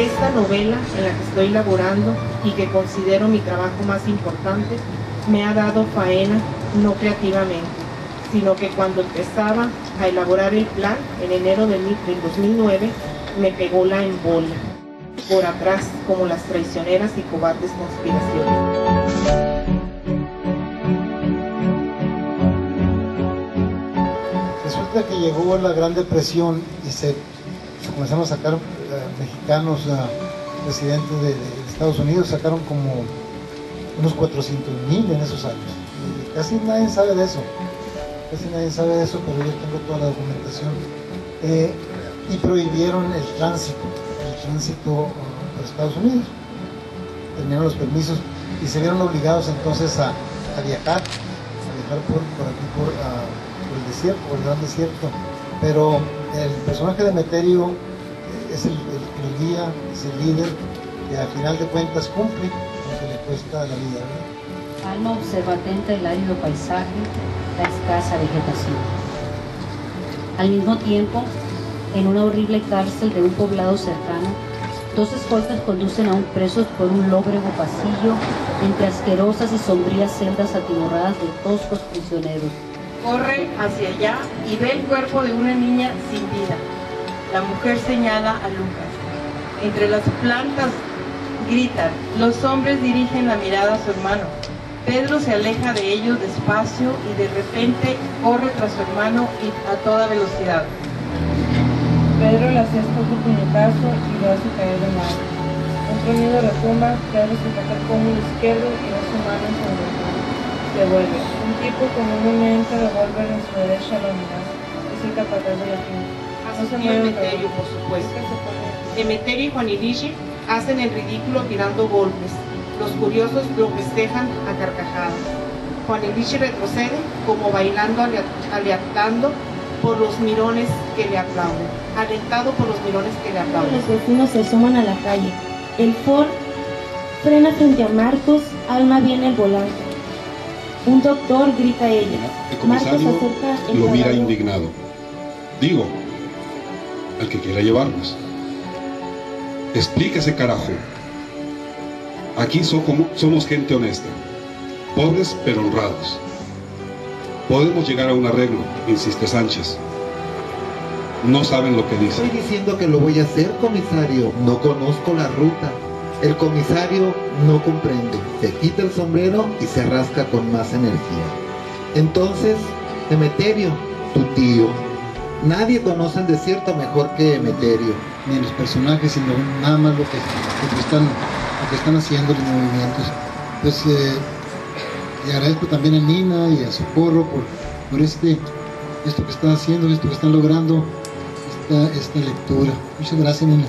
Esta novela en la que estoy laborando y que considero mi trabajo más importante, me ha dado faena no creativamente, sino que cuando empezaba a elaborar el plan en enero del 2009, me pegó la embolia, por atrás como las traicioneras y cobardes conspiraciones. Resulta que llegó la Gran Depresión y se comenzaron a sacar mexicanos residentes de Estados Unidos, sacaron como unos 400,000 en esos años. Y casi nadie sabe de eso, pero yo tengo toda la documentación. Y prohibieron el tránsito por Estados Unidos. Terminaron los permisos y se vieron obligados entonces a viajar por aquí, por el desierto, por el Gran Desierto. Pero el personaje de Emeterio es el guía, es el líder, que al final de cuentas cumple lo que le cuesta la vida, ¿verdad? Alma observante del árido paisaje, la escasa vegetación. Al mismo tiempo, en una horrible cárcel de un poblado cercano, dos escoltas conducen a un preso por un lóbrego pasillo entre asquerosas y sombrías celdas atiborradas de toscos prisioneros. Corre hacia allá y ve el cuerpo de una niña sin vida. La mujer señala a Lucas. Entre las plantas gritan, los hombres dirigen la mirada a su hermano. Pedro se aleja de ellos despacio y de repente corre tras su hermano a toda velocidad. Pedro le hace un puñetazo y lo hace caer de mano. Un tronido retumba, Pedro se ataca con el izquierdo y da su mano sobre el mano. Se vuelve. Un tipo con un movimiento devuelve en su derecha la mirada. Es el capataz de la tienda. Asumió Emeterio, por supuesto. Emeterio y Juan Elicio hacen el ridículo tirando golpes. Los curiosos lo festejan a carcajadas. Juan Elicio retrocede como bailando, aleatando por los mirones que le aplauden, alentado por los mirones que le aplauden. Los vecinos se suman a la calle. El Ford frena frente a Marcos, Alma viene al volante. Un doctor grita a ella. El comisario Marcos acerca el lo mira indignado. Digo, al que quiera llevarnos. Explíquese, carajo. Aquí somos gente honesta, pobres pero honrados. Podemos llegar a un arreglo, insiste Sánchez. No saben lo que dice. Estoy diciendo que lo voy a hacer, comisario. No conozco la ruta. El comisario no comprende. Se quita el sombrero y se rasca con más energía. Entonces, Emeterio, tu tío. Nadie conoce el desierto mejor que Emeterio. Ni los personajes, sino nada más lo que están haciendo, los movimientos. Pues, y agradezco también a Nina y a Socorro por esto que están haciendo, esto que están logrando, esta lectura. Muchas gracias, Nina.